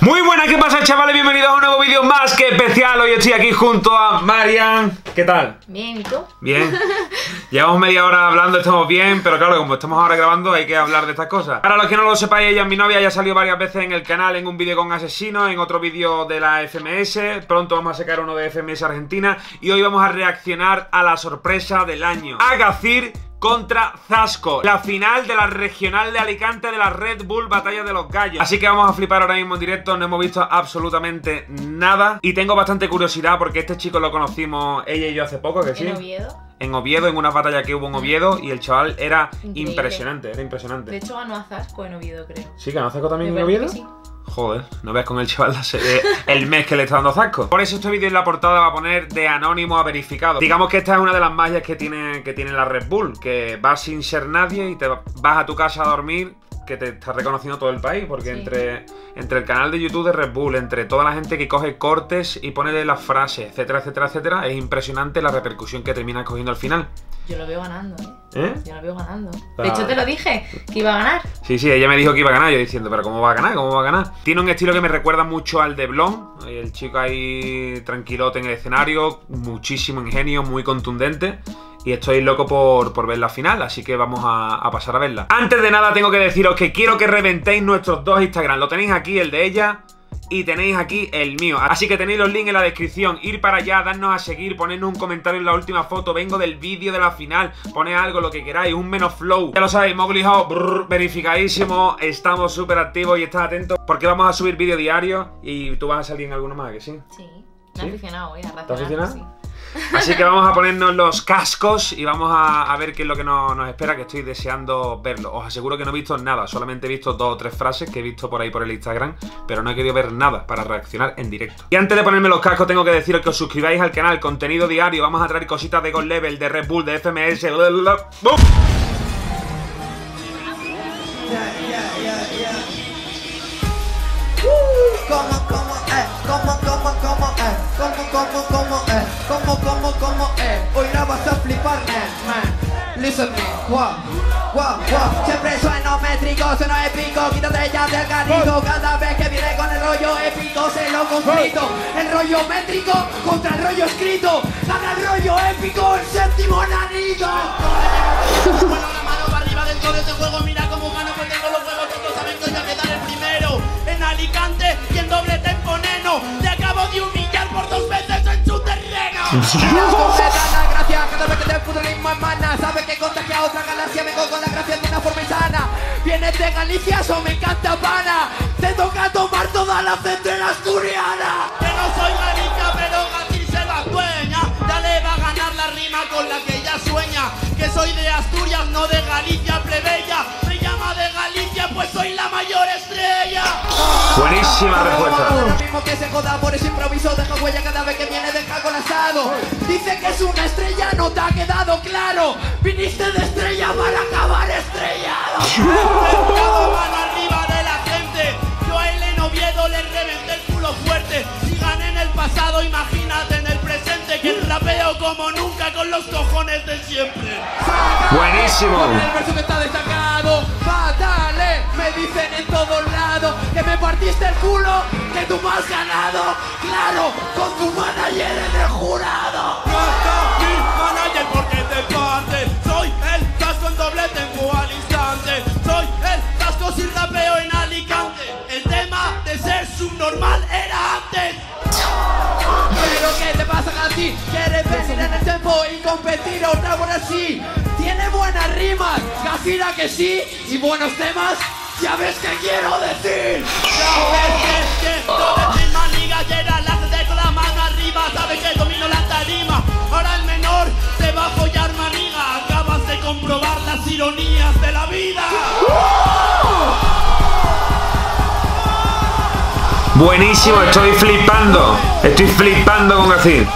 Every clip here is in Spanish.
Muy buenas, ¿qué pasa, chavales? Bienvenidos a un nuevo vídeo más que especial. Hoy estoy aquí junto a Marian. ¿Qué tal? Bien, ¿y tú? Bien. Llevamos media hora hablando, estamos bien, pero claro, como estamos ahora grabando hay que hablar de estas cosas. Para los que no lo sepáis, ella es mi novia, ya salió varias veces en el canal, en un vídeo con asesinos, en otro vídeo de la FMS. Pronto vamos a sacar uno de FMS Argentina y hoy vamos a reaccionar a la sorpresa del año. A Gazir contra Zasko, la final de la regional de Alicante de la Red Bull Batalla de los Gallos. Así que vamos a flipar ahora mismo en directo, no hemos visto absolutamente nada. Y tengo bastante curiosidad porque este chico lo conocimos ella y yo hace poco, ¿que sí? ¿En Oviedo? En Oviedo, en una batalla que hubo en Oviedo, y el chaval era increíble. Impresionante, era impresionante. De hecho ganó a Zasko en Oviedo, creo. ¿Sí, ganó a Zasko también en Oviedo? Sí. Joder, no veas con el chaval el mes que le está dando Zasko. Por eso este vídeo en la portada va a poner de anónimo a verificado. Digamos que esta es una de las magias que tiene la Red Bull, que vas sin ser nadie y te vas a tu casa a dormir, que te está reconociendo todo el país, porque sí. entre el canal de YouTube de Red Bull, entre toda la gente que coge cortes y pone las frases, etcétera, etcétera, etcétera, es impresionante la repercusión que termina cogiendo al final. Yo lo veo ganando, ¿eh? Yo lo veo ganando. De hecho, te lo dije, que iba a ganar. Sí, sí, ella me dijo que iba a ganar, yo diciendo, pero ¿cómo va a ganar? ¿Cómo va a ganar? Tiene un estilo que me recuerda mucho al de Blond, el chico ahí tranquilote en el escenario, muchísimo ingenio, muy contundente. Y estoy loco por ver la final, así que vamos a pasar a verla. Antes de nada tengo que deciros que quiero que reventéis nuestros dos Instagram. Lo tenéis aquí, el de ella, y tenéis aquí el mío. Así que tenéis los links en la descripción. Ir para allá, darnos a seguir, ponernos un comentario en la última foto. Vengo del vídeo de la final. Poned algo, lo que queráis, un menos flow. Ya lo sabéis, Mowlihawk, verificadísimo. Estamos súper activos y estad atentos, porque vamos a subir vídeo diario. Y tú vas a salir en alguno más, ¿que sí? Sí, me he aficionado hoy a razonar. ¿Te has aficionado? Sí. Así que vamos a ponernos los cascos y vamos a ver qué es lo que nos espera, que estoy deseando verlo. Os aseguro que no he visto nada, solamente he visto dos o tres frases que he visto por ahí por el Instagram, pero no he querido ver nada para reaccionar en directo. Y antes de ponerme los cascos tengo que deciros que os suscribáis al canal, contenido diario, vamos a traer cositas de God Level, de Red Bull, de FMS, hoy la vas a flipar, man. Listen me, wow, wow, wow. Siempre sueno métrico, sueno épico. Quítate ya del carrito. Cada vez que viene con el rollo épico se lo conflito. El rollo métrico contra el rollo escrito. Gana el rollo épico, el séptimo anillo. Bueno, la mano para arriba dentro de este juego. Mira como humano pues tengo los juegos. Todos saben que voy a quedar el primero en Alicante y en doble tempo, neno. Te acabo de humillar por dos veces en su terreno. Cada vez que te puto ritmo emana, sabes que contagia a otra galaxia. Vengo con la gracia de una forma insana. Vienes de Galicia, eso me encanta, pana. Te toca tomar toda la central asturiana. Que no soy galicia, pero Gazir se la dueña. Ya le va a ganar la rima con la que ella sueña. Que soy de Asturias, no de Galicia, plebeya. Me llama de Galicia, pues soy la mayor estrella. Buenísima respuesta. Que se joda por ese improviso, deja huella cada vez que viene, deja con asado. Dice que es una estrella, no te ha quedado claro. Viniste de estrella para acabar estrellado. Reventado mano arriba de la gente. Yo a él en Oviedo le reventé el culo fuerte. Si gané en el pasado, imagínate en el presente. Que rapeo como nunca con los cojones de siempre. Buenísimo. Con el verso que está destacado. Fatale, me dicen en todos lados que me partiste el culo, que tú me has ganado, claro, con tu manager en el jurado. No está mi manager porque te parte. Soy el Zasko en doble tempo al instante. Soy el Zasko sin rapeo en Alicante. El tema de ser subnormal era antes. Pero ¿qué te pasa, Gazir? ¿Quieres venir en el tempo y competir otra por así? Tiene buenas rimas, Gazir, ¿a que sí? Y buenos temas. Ya ves que quiero decir. Ya ves que todo es más ligallera. La gente con la mano arriba. Sabes que domino la tarima. Ahora el menor se va a follar maniga. Acabas de comprobar las ironías de la vida. Buenísimo, estoy flipando. Estoy flipando con Gazir.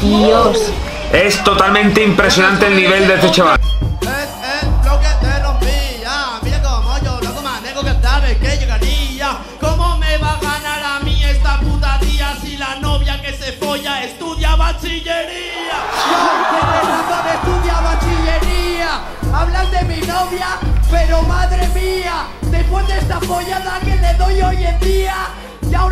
Dios. Es totalmente impresionante el nivel de este chaval. Bachillería. Yo estudia bachillería. Hablan de mi novia, pero madre mía, después de esta follada que le doy hoy en día, ya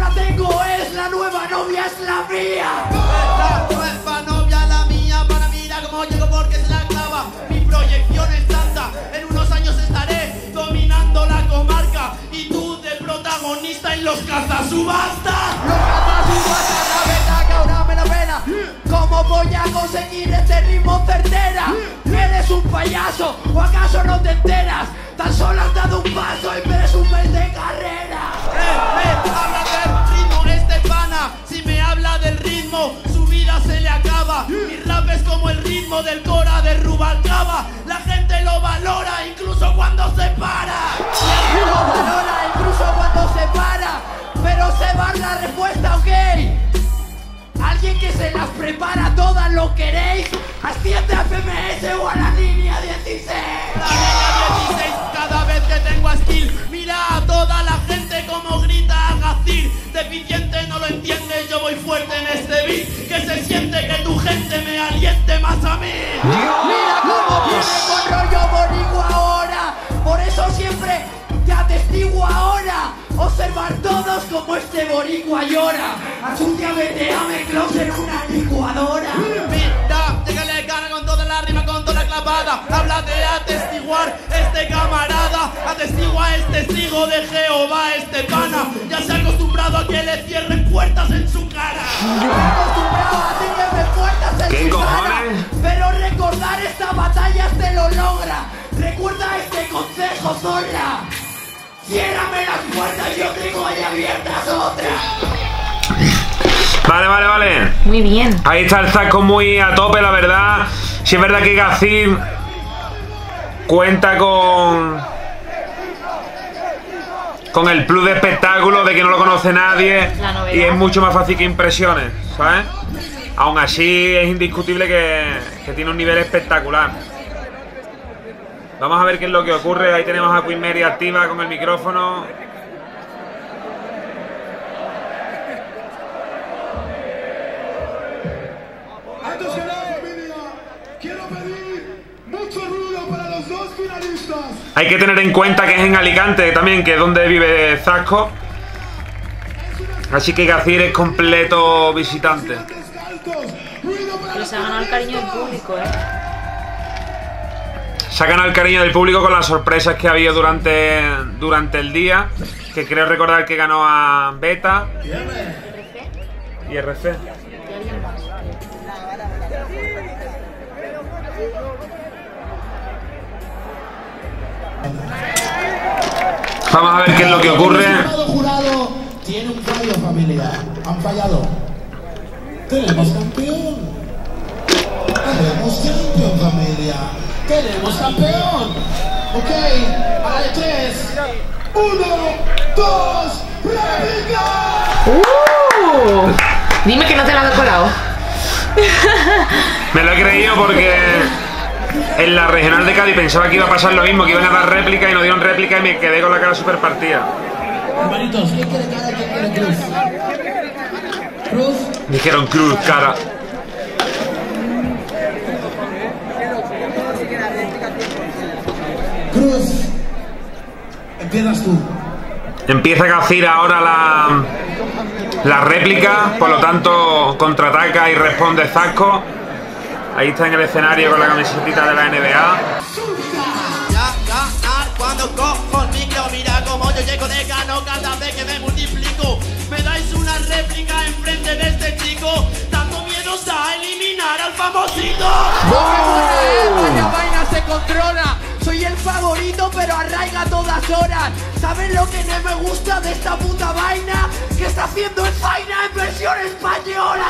es la mía. Esta nueva novia, la mía, para mira cómo llego porque se la clava. Mi proyección es tanta, en unos años estaré dominando la comarca y tú de protagonista en los cazasubastas. Los cazasubastas, la verdad que ahora me la pena. ¿Cómo voy a conseguir este ritmo certera? ¿Eres un payaso o acaso no te enteras? Tan solo has dado un paso y eres un mes de carrera. Habla del ritmo este pana. Si me habla del ritmo, su vida se le acaba. Mi rap es como el ritmo del Cora de Rubalcaba. La gente lo valora incluso cuando se para. Lo valora incluso cuando se para. Pero se va la respuesta, ¿ok? Alguien que se las prepara todas, ¿lo queréis? Asciende a FMS o a la línea 16. La línea 16, cada vez que tengo a skill, mira a toda la gente como grita a Gazir. Deficiente no lo entiendes, yo voy fuerte en este beat. Que se siente que tu gente me aliente más a mí. Mira cómo viene con rollo boricua ahora. Por eso siempre te atestigo ahora. Observar todos como este boricua llora. Asuntia, vete a Merclos en una licuadora. Mira, déjale cara con toda la rima, con toda la clavada. Habla de atestiguar, este camarada. Atestigua, es testigo de Jehová, este pana. Ya se ha acostumbrado a que le cierren puertas en su cara. Se ha acostumbrado a cierren puertas en su cara. Pero recordar esta batalla se lo logra. Recuerda este consejo, zorra. ¡Ciérrame las puertas, yo tengo ahí abiertas otras! Vale. Muy bien. Ahí está el Zasko muy a tope, la verdad. Sí, es verdad que Gazir cuenta con el plus de espectáculo, de que no lo conoce nadie. Y es mucho más fácil que impresiones, ¿sabes? Aún así, es indiscutible que tiene un nivel espectacular. Vamos a ver qué es lo que ocurre. Ahí tenemos a Queen Mary activa con el micrófono. Antes que nada, familia, quiero pedir mucho ruido para los dos finalistas. Hay que tener en cuenta que es en Alicante también, que es donde vive Zasko. Así que Gazir es completo visitante. Pero se ha ganado el cariño del público, ¿eh? Se ha ganado el cariño del público con las sorpresas que ha habido durante el día. Que creo recordar que ganó a Beta y RC. Vamos a ver qué es lo que ocurre. El jurado tiene un fallo, familia. Han fallado. Tenemos campeón. Tenemos campeón, familia. ¡Tenemos campeón! Ok, a la de 3, 1, 2, ¡réplica! Dime que no te la has colado. Me lo he creído porque en la regional de Cádiz pensaba que iba a pasar lo mismo, que iban a dar réplica y no dieron réplica y me quedé con la cara super partida. Hermanitos, ¿quién quiere cara? ¿Quién quiere cruz? ¿Cruz? Dijeron cruz, cara. Cruz, empiezas tú. Empieza a Gazir ahora la réplica, por lo tanto contraataca y responde Zasko. Ahí está en el escenario con la camiseta de la NBA. Ya ganar cuando cojo el micro, mira como yo llego de gano cada vez que me multiplico. Me dais una réplica enfrente de este chico, tanto miedo a eliminar al famosito. La vaina se controla. Soy el favorito, pero arraiga a todas horas. ¿Saben lo que no me gusta de esta puta vaina? Que está haciendo el faina en versión española.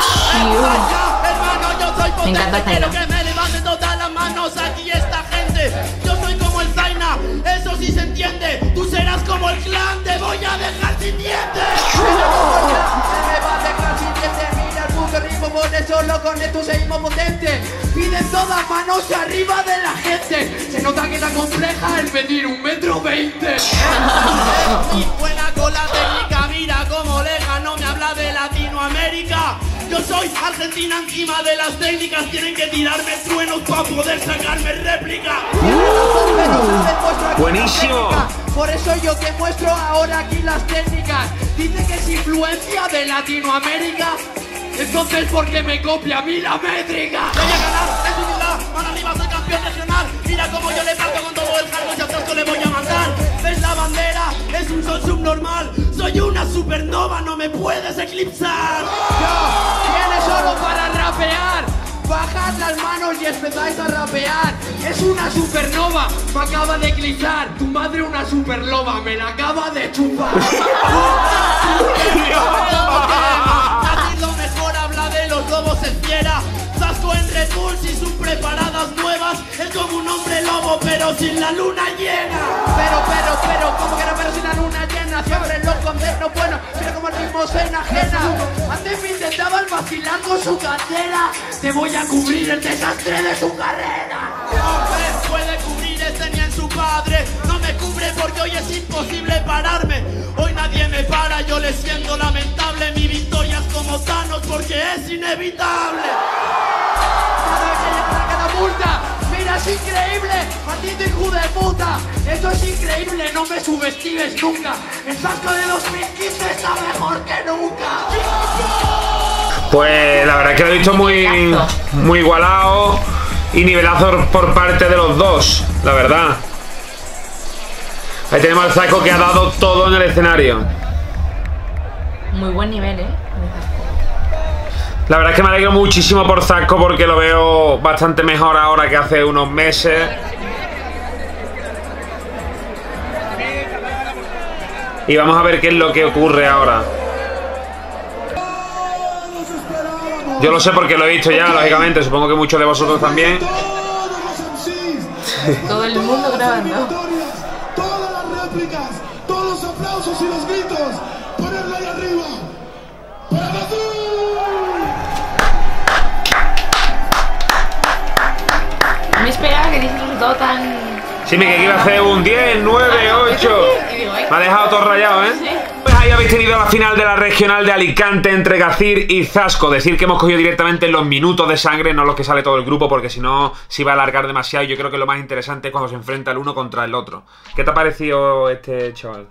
Hermano, yo soy potente, quiero que me levanten todas las manos aquí esta gente. Yo soy como el faina, eso sí se entiende. Tú serás como el clan, te voy a dejar sin dientes. Me va a dejar sin dientes. Mira el puto ritmo, pone solo con esto seguimos potente. Piden todas manos arriba de la gente. Se nota que la compleja el pedir 1,20 m. Y buena con la técnica, mira como leja, no me habla de Latinoamérica. Yo soy Argentina, encima de las técnicas tienen que tirarme truenos para poder sacarme réplica. Buenísimo. Por eso yo te muestro ahora aquí las técnicas. Dice que es influencia de Latinoamérica. Entonces, ¿por qué me copia a mí la métrica? Voy a ganar, es humildad, para arriba soy campeón regional. Mira como yo le marco con todo el cargo y a Zasko le voy a mandar. ¿Ves la bandera? Es un sol subnormal. Soy una supernova, no me puedes eclipsar. Yo, tienes oro para rapear. Bajad las manos y empezáis a rapear. Es una supernova, me acaba de eclipsar. Tu madre una superloba, me la acaba de chupar. Lobo se fiera, Zasko en Red Bull y sus preparadas nuevas. Es como un hombre lobo pero sin la luna llena. Pero, como que no pero sin la luna llena. Siempre los conceptos buenos, pero como el ritmo se enajena. Antes me intentaban vacilar con su cantera. Te voy a cubrir el desastre de su carrera. No puede cubrir este ni en su padre. No me cubre porque hoy es imposible pararme. Hoy nadie me para, yo le siento lamentable. Mi victoria es como Thanos porque es inevitable. Cada vez que llega la catapulta, mira, es increíble. Maldito hijo de puta, esto es increíble, no me subestimes nunca. El Zasko de 2015 está mejor que nunca. Pues la verdad es que lo he visto muy igualado y nivelazo por parte de los dos, la verdad. Ahí tenemos al Zasko que ha dado todo en el escenario. Muy buen nivel, ¿eh? La verdad es que me alegro muchísimo por Zasko porque lo veo bastante mejor ahora que hace unos meses. Y vamos a ver qué es lo que ocurre ahora. Yo lo sé porque lo he visto ya, lógicamente. Supongo que muchos de vosotros también. Todo el mundo grabando. Todos los aplausos y los gritos, ponerlo ahí arriba para Gazir. Me esperaba que dices un resultado tan... Sí, me que iba a hacer un 10, 9, 8. Me ha dejado todo rayado, ¿eh? Sí. Pues ahí habéis tenido la final de la regional de Alicante entre Gazir y Zasko. Decir que hemos cogido directamente los minutos de sangre, no los que sale todo el grupo, porque si no se iba a alargar demasiado. Yo creo que lo más interesante es cuando se enfrenta el uno contra el otro. ¿Qué te ha parecido este chaval?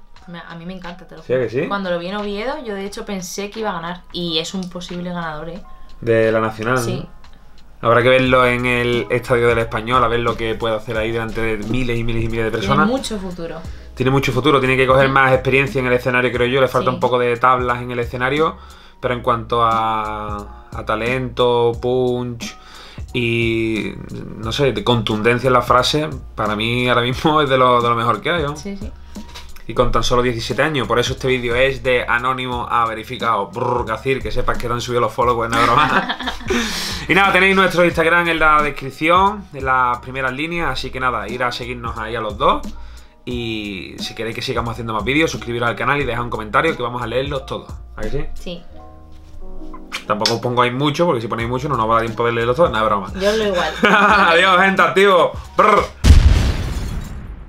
A mí me encanta, te lo juro. ¿Sí? Cuando lo vi en Oviedo, yo de hecho pensé que iba a ganar. Y es un posible ganador, ¿eh? De la nacional. Sí. Habrá que verlo en el Estadio del Español, a ver lo que puede hacer ahí delante de miles y miles y miles de personas. Tiene mucho futuro. Tiene mucho futuro, tiene que coger más experiencia en el escenario, creo yo. Le falta un poco de tablas en el escenario, pero en cuanto a talento, punch y, no sé, de contundencia en la frase, para mí ahora mismo es de lo mejor que hay, ¿no? Sí, sí. Y con tan solo 17 años, por eso este vídeo es de anónimo a verificado. Gazir, que sepas que te han subido los followers, no es broma. Y nada, tenéis nuestro Instagram en la descripción, en las primeras líneas, así que nada, ir a seguirnos ahí a los dos. Y si queréis que sigamos haciendo más vídeos, suscribiros al canal y dejad un comentario que vamos a leerlos todos. ¿A que sí? Sí. Tampoco os pongáis mucho, porque si ponéis mucho no nos va a dar tiempo de leerlos todos, no es broma. Yo lo igual. Adiós, gente, activo.